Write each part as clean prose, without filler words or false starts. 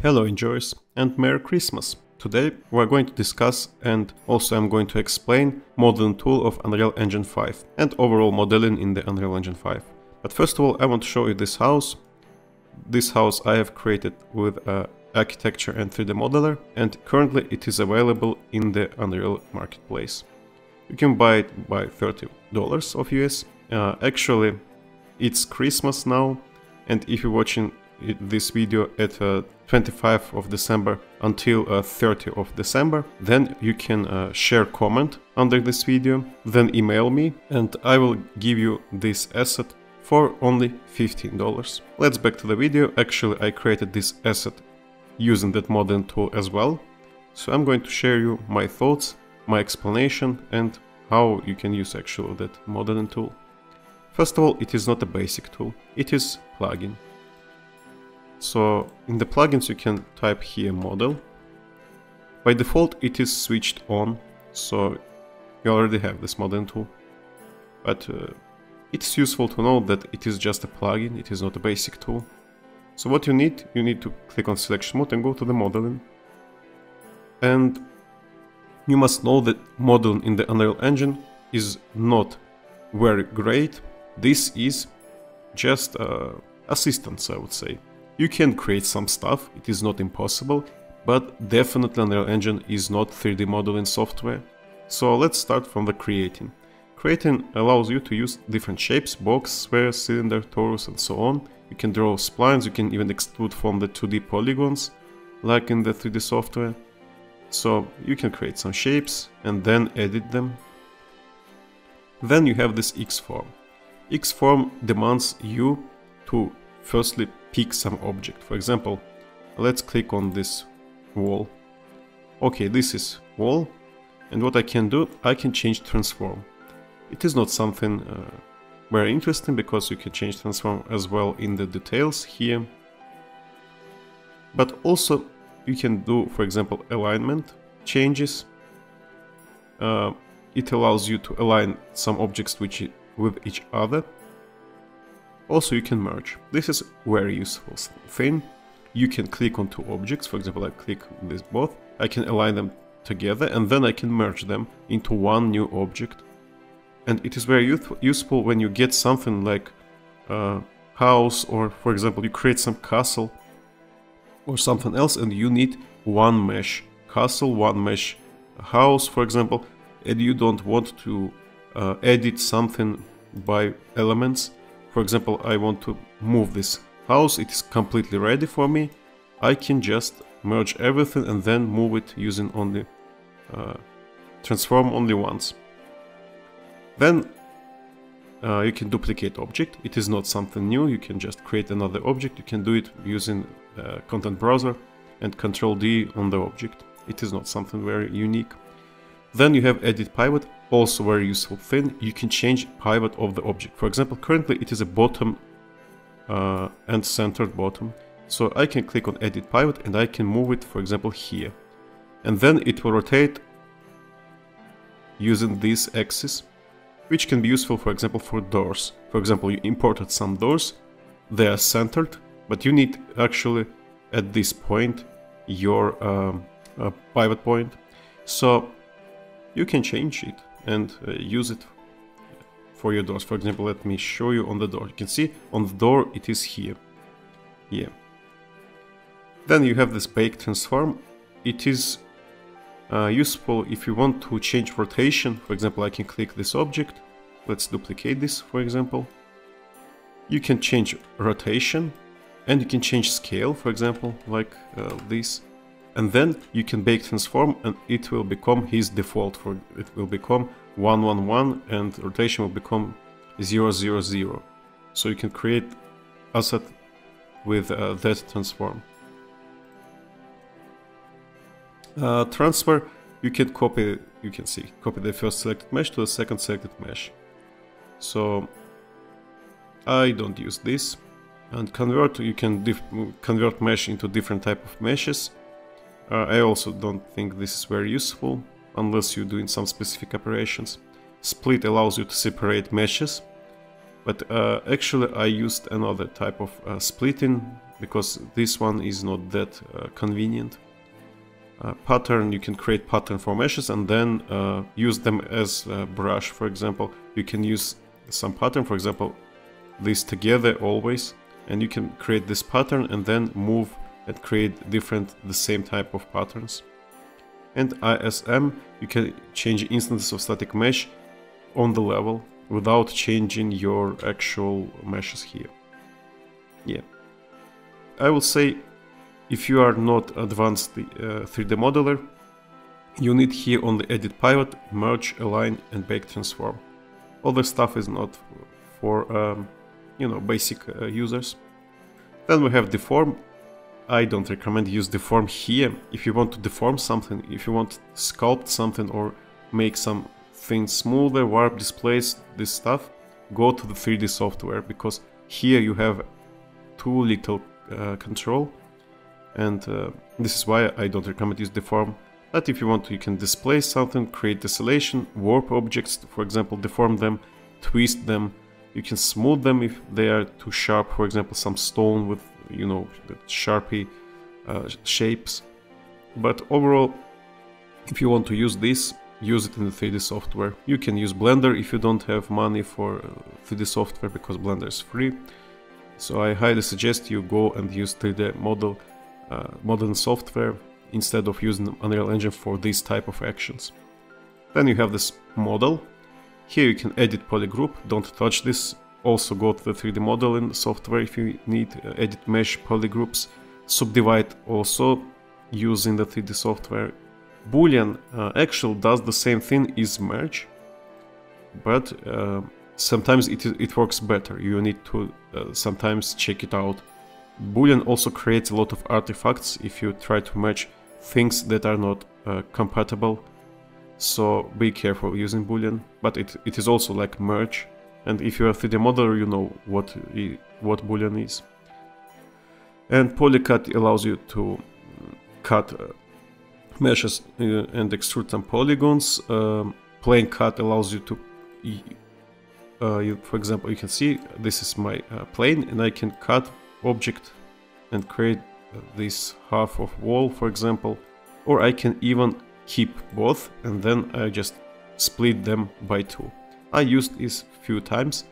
Hello enjoyers and Merry Christmas! Today we're going to discuss and also I'm going to explain modeling tool of Unreal Engine 5 and overall modeling in the Unreal Engine 5. But first of all I want to show you this house. This house I have created with architecture and 3D modeler, and currently it is available in the Unreal Marketplace. You can buy it by $30 of US. Actually it's Christmas now, and if you're watching this video at 25th of December until 30th of December, then you can share comment under this video, then email me and I will give you this asset for only $15. Let's back to the video. Actually I created this asset using that modeling tool as well, so I'm going to share you my thoughts, my explanation and how you can use actually that modeling tool. First of all, it is not a basic tool, it is plugin. So in the plugins you can type here model. By default it is switched on, so you already have this modeling tool. But it's useful to know that it is just a plugin, it is not a basic tool. So what you need to click on selection mode and go to the modeling. And you must know that modeling in the Unreal Engine is not very great. This is just assistance, I would say. You can create some stuff, it is not impossible, but definitely Unreal Engine is not 3D modeling software. So let's start from the creating. Creating allows you to use different shapes, box, sphere, cylinder, torus and so on. You can draw splines, you can even extrude from the 2D polygons, like in the 3D software. So you can create some shapes and then edit them. Then you have this X-form. X-form demands you to firstly pick some object. For example, let's click on this wall. Okay, this is wall, and what I can do, I can change transform. It is not something very interesting because you can change transform as well in the details here, but also you can do, for example, alignment changes. It allows you to align some objects with each other. Also you can merge. This is very useful thing. You can click on two objects, for example I click this both, I can align them together and then I can merge them into one new object. And it is very useful when you get something like a house, or for example you create some castle or something else and you need one mesh castle, one mesh house for example, and you don't want to edit something by elements. For example, I want to move this house, it is completely ready for me. I can just merge everything and then move it using only transform only once. Then you can duplicate object. It is not something new, you can just create another object. You can do it using content browser and Ctrl+D on the object. It is not something very unique. Then you have edit pivot, also very useful thing. You can change pivot of the object. For example, currently it is a bottom and centered bottom. So I can click on edit pivot and I can move it, for example, here. And then it will rotate using this axis, which can be useful, for example, for doors. For example, you imported some doors, they are centered, but you need actually at this point your pivot point. So you can change it and use it for your doors. For example, let me show you on the door. You can see on the door it is here. Yeah. Then you have this bake transform. It is useful if you want to change rotation. For example, I can click this object. Let's duplicate this, for example. You can change rotation and you can change scale, for example, like this. And then you can bake transform and it will become his default. For it will become 111 and rotation will become 000. So you can create asset with that transform. Transfer, you can copy, you can see, copy the first selected mesh to the second selected mesh. So I don't use this. And convert, you can convert mesh into different type of meshes. I also don't think this is very useful, unless you're doing some specific operations. Split allows you to separate meshes, but actually I used another type of splitting because this one is not that convenient. Pattern, you can create pattern for meshes and then use them as a brush, for example. You can use some pattern, for example, these together always, and you can create this pattern and then move and create different, the same type of patterns. And ISM, you can change instances of static mesh on the level without changing your actual meshes here. Yeah, I will say, if you are not advanced 3D modeler, you need here on the edit pivot, merge, align and back transform. All the stuff is not for you know, basic users. Then we have deform. I don't recommend use deform here. If you want to deform something, if you want to sculpt something or make some things smoother, warp, displace, this stuff, go to the 3D software, because here you have too little control. And this is why I don't recommend use deform. But if you want to, you can displace something, create tessellation, warp objects, for example, deform them, twist them. You can smooth them if they are too sharp, for example, some stone with, you know, sharpie shapes. But overall, if you want to use this, use it in the 3D software. You can use Blender if you don't have money for 3D software, because Blender is free. So I highly suggest you go and use 3D model. Modern software instead of using Unreal Engine for these type of actions. Then you have this model. Here you can edit polygroup, don't touch this. Also go to the 3D modeling software if you need, edit mesh, polygroups, subdivide also using the 3D software. Boolean actual does the same thing is merge, but sometimes it works better. You need to sometimes check it out. Boolean also creates a lot of artifacts if you try to match things that are not compatible, so be careful using Boolean. But it is also like merge, and if you're a 3D modeler, you know what Boolean is. And polycut allows you to cut meshes and extrude some polygons. Plane cut allows you to, for example, you can see this is my plane, and I can cut object and create this half of wall, for example, or I can even keep both and then I just split them by two. I used this few times.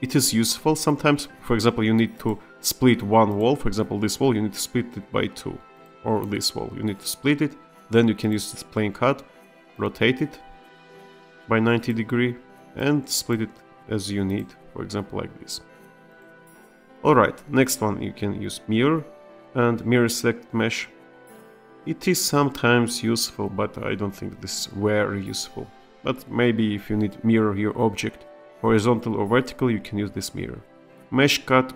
It is useful sometimes. For example, you need to split one wall, for example this wall, you need to split it by two, or this wall, you need to split it. Then you can use this plane cut, rotate it by 90 degrees and split it as you need, for example like this. Alright, next one, you can use mirror and mirror select mesh. It is sometimes useful, but I don't think this is very useful. But maybe if you need mirror your object, horizontal or vertical, you can use this mirror. Mesh cut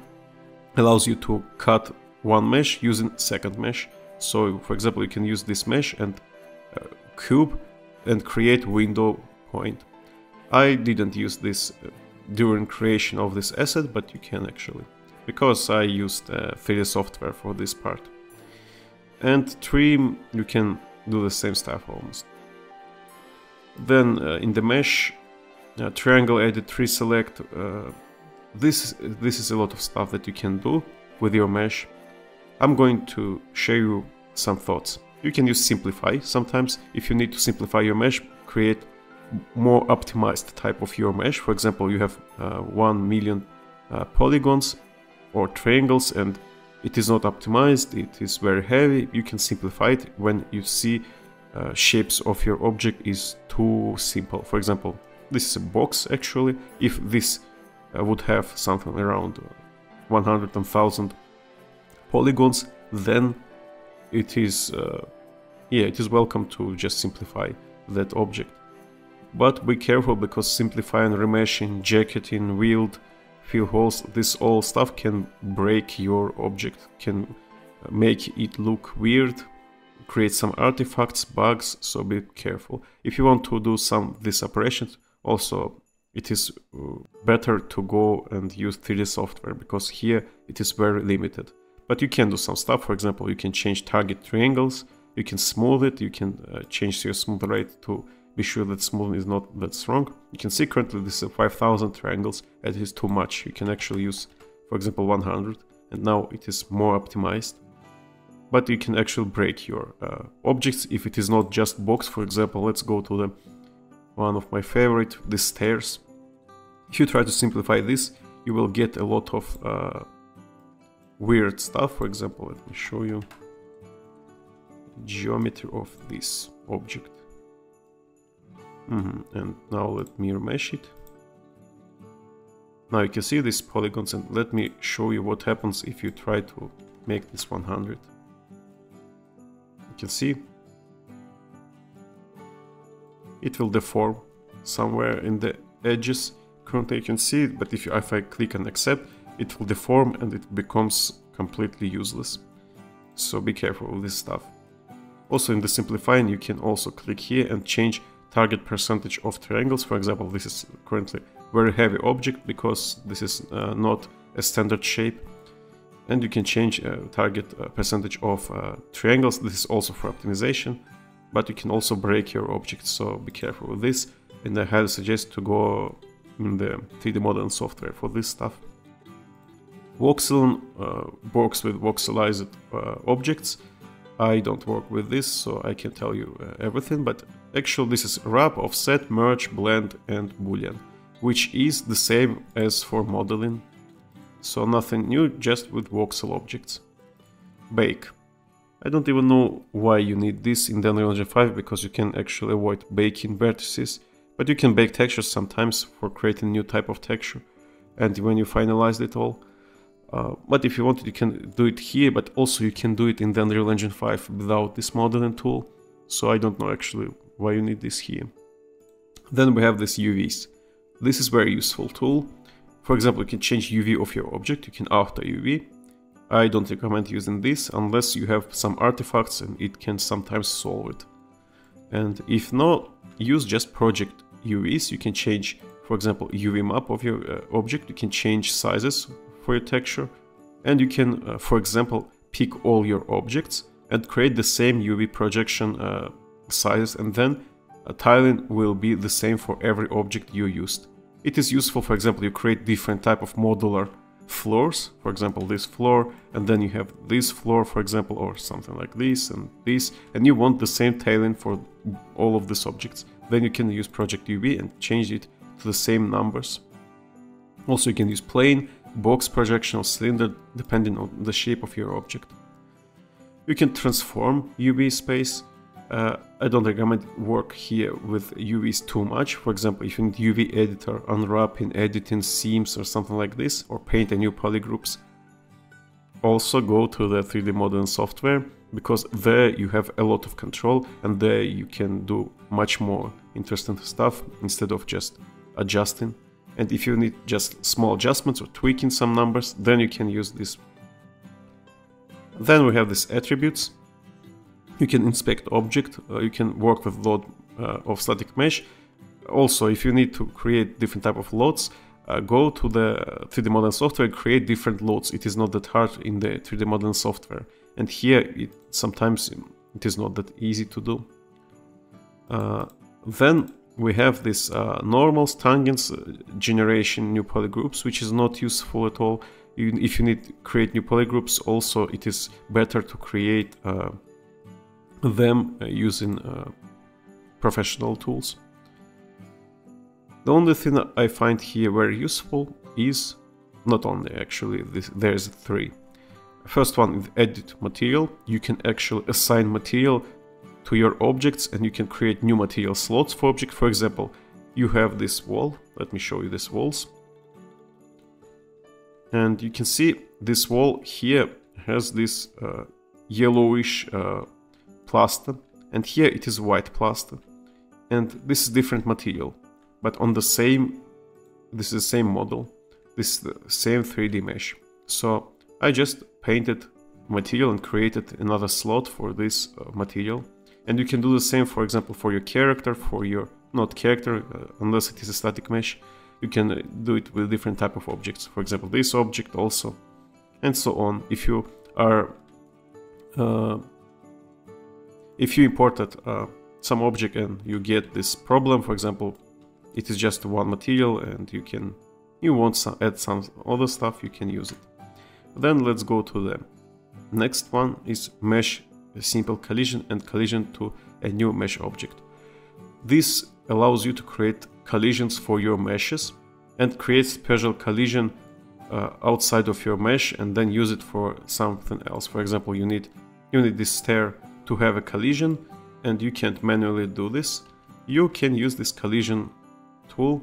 allows you to cut one mesh using second mesh. So, for example, you can use this mesh and cube and create window point. I didn't use this during creation of this asset, but you can actually, because I used 3D software for this part. And trim, you can do the same stuff almost. Then in the mesh, triangle edit, tree select. This is a lot of stuff that you can do with your mesh. I'm going to share you some thoughts. You can use simplify sometimes. If you need to simplify your mesh, create more optimized type of your mesh. For example, you have 1,000,000 polygons or triangles and it is not optimized, it is very heavy. You can simplify it when you see shapes of your object is too simple. For example, this is a box actually. If this would have something around 100,000 polygons, then it is yeah, it is welcome to just simplify that object. But be careful, because simplifying, remeshing, jacketing, wheeled, fill holes, this all stuff can break your object, can make it look weird, create some artifacts, bugs, so be careful. If you want to do some of these operations, also it is better to go and use 3D software, because here it is very limited. But you can do some stuff. For example, you can change target triangles, you can smooth it, you can change your smooth rate to be sure that smoothing is not that strong. You can see currently this is 5,000 triangles. It is too much. You can actually use, for example, 100 and now it is more optimized. But you can actually break your objects if it is not just box. For example, let's go to the one of my favorite, the stairs. If you try to simplify this, you will get a lot of weird stuff. For example, let me show you geometry of this object. And now let me remesh it. Now you can see these polygons, and let me show you what happens if you try to make this 100. You can see it will deform somewhere in the edges. Currently I can see it, but if I click on accept, it will deform and it becomes completely useless. So be careful with this stuff. Also, in the simplifying, you can also click here and change target percentage of triangles. For example, this is currently very heavy object because this is not a standard shape. And you can change target percentage of triangles. This is also for optimization, but you can also break your object, so be careful with this. And I highly suggest to go in the 3D modeling software for this stuff. Voxel works with voxelized objects. I don't work with this, so I can tell you everything, but actually this is wrap, offset, merge, blend and boolean, which is the same as for modeling. So nothing new, just with voxel objects. Bake. I don't even know why you need this in the Unreal Engine 5, because you can actually avoid baking vertices, but you can bake textures sometimes for creating new type of texture, and when you finalize it all. But if you want, you can do it here, but also you can do it in the Unreal Engine 5 without this modeling tool. So I don't know actually why you need this here. Then we have this UVs. This is a very useful tool. For example, you can change UV of your object, you can alter UV. I don't recommend using this unless you have some artifacts and it can sometimes solve it. And if not, use just project UVs. You can change, for example, UV map of your object, you can change sizes for your texture, and you can, for example, pick all your objects and create the same UV projection sizes, and then tiling will be the same for every object you used. It is useful, for example, you create different type of modular floors, for example, this floor, and then you have this floor, for example, or something like this, and you want the same tiling for all of these objects. Then you can use Project UV and change it to the same numbers. Also, you can use plane, box projection, or cylinder, depending on the shape of your object. You can transform UV space. I don't recommend work here with UVs too much. For example, if you need UV editor, unwrapping, editing seams or something like this, or paint a new poly groups. Also go to the 3D modeling software, because there you have a lot of control and there you can do much more interesting stuff instead of just adjusting. And if you need just small adjustments or tweaking some numbers, then you can use this. Then we have these attributes. You can inspect object, you can work with load of static mesh. Also, if you need to create different type of loads, go to the 3D modeling software and create different loads. It is not that hard in the 3D modeling software. And here, sometimes it is not that easy to do. Then we have this normals, tangents, generation, new polygroups, which is not useful at all. If you need to create new polygroups, also it is better to create them using professional tools. The only thing I find here very useful is, not only actually, there's three. First one is edit material. You can actually assign material to your objects and you can create new material slots for object. For example, you have this wall. Let me show you these walls. And you can see this wall here has this yellowish plaster, and here it is white plaster, and this is different material, but on the same, this is the same model, this is the same 3D mesh. So I just painted material and created another slot for this material, and you can do the same, for example, for your character, for your not character, unless it is a static mesh. You can do it with different type of objects, for example this object also, and so on. If you are if you imported some object and you get this problem, for example, it is just one material and you want to add some other stuff, you can use it. Then let's go to them. Next one is mesh simple collision and collision to a new mesh object. This allows you to create collisions for your meshes and create special collision outside of your mesh and then use it for something else. For example, you need this stair to have a collision and you can't manually do this. You can use this collision tool,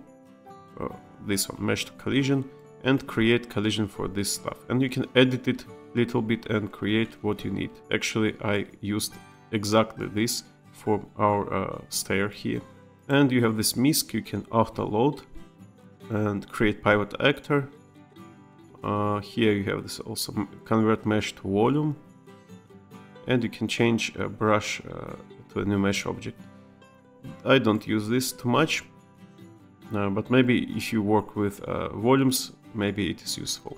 this one, mesh to collision, and create collision for this stuff, and you can edit it a little bit and create what you need. Actually, I used exactly this for our stair here. And you have this misc, you can auto load and create pivot actor. Here you have this also convert mesh to volume, and you can change brush to a new mesh object. I don't use this too much, but maybe if you work with volumes, maybe it is useful.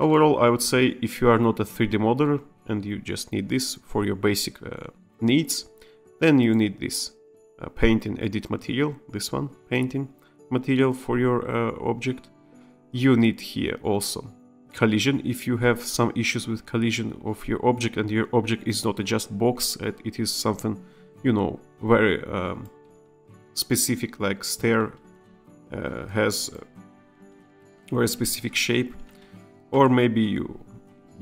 Overall, I would say if you are not a 3D modeler and you just need this for your basic needs, then you need this painting edit material, this one, painting material for your object. You need here also collision if you have some issues with collision of your object and your object is not just box, it is something, you know, very specific, like stair has a very specific shape. Or maybe you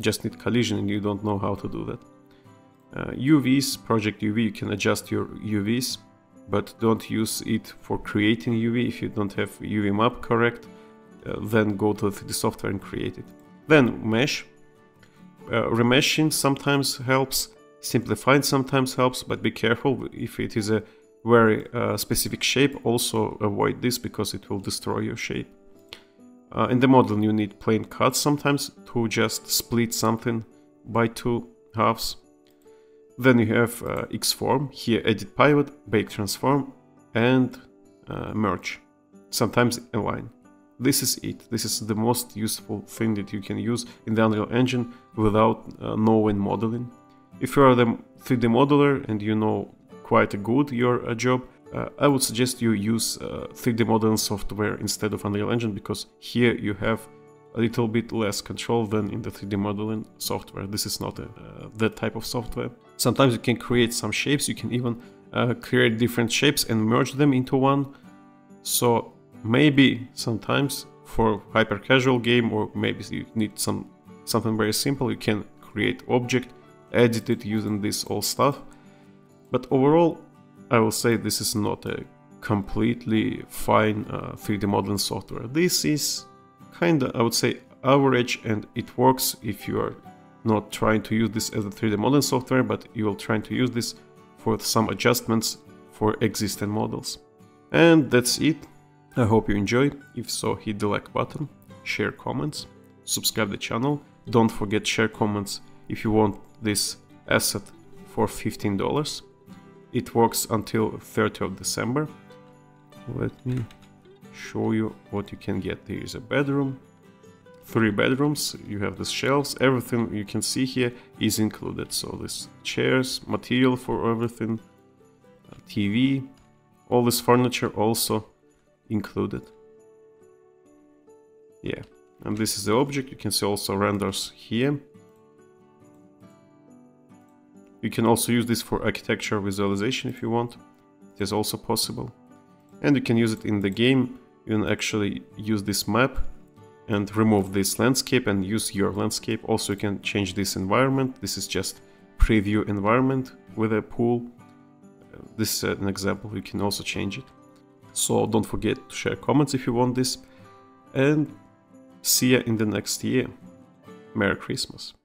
just need collision and you don't know how to do that. UVs, project UV, you can adjust your UVs, but don't use it for creating UV. If you don't have UV map correct, then go to the 3D software and create it. Then mesh. Remeshing sometimes helps, simplifying sometimes helps, but be careful if it is a very specific shape. Also avoid this because it will destroy your shape. In the model you need plane cuts sometimes to just split something by two halves. Then you have X-form, here edit pivot, bake transform and merge, sometimes inline. This is it. This is the most useful thing that you can use in the Unreal Engine without knowing modeling. If you are the 3D modeler and you know quite good your job, I would suggest you use 3D modeling software instead of Unreal Engine, because here you have a little bit less control than in the 3D modeling software. This is not that type of software. Sometimes you can create some shapes, you can even create different shapes and merge them into one. So maybe sometimes for hyper casual game, or maybe you need something very simple, you can create object, edit it using this all stuff. But overall, I will say this is not a completely fine 3D modeling software. This is kinda, I would say, average, and it works if you are not trying to use this as a 3D modeling software, but you are trying to use this for some adjustments for existing models. And that's it. I hope you enjoy. If so, hit the like button, share comments, subscribe the channel. Don't forget share comments if you want this asset for $15. It works until 30th of December. Let me show you what you can get. There is a bedroom, 3 bedrooms, you have the shelves, everything you can see here is included. So this chairs, material for everything, TV, all this furniture also included. Yeah, and this is the object. You can see also renders here. You can also use this for architecture visualization if you want. It is also possible. And you can use it in the game. You can actually use this map and remove this landscape and use your landscape. Also, you can change this environment. This is just preview environment with a pool. This is an example. You can also change it. So don't forget to share comments if you want this. And see you in the next year. Merry Christmas.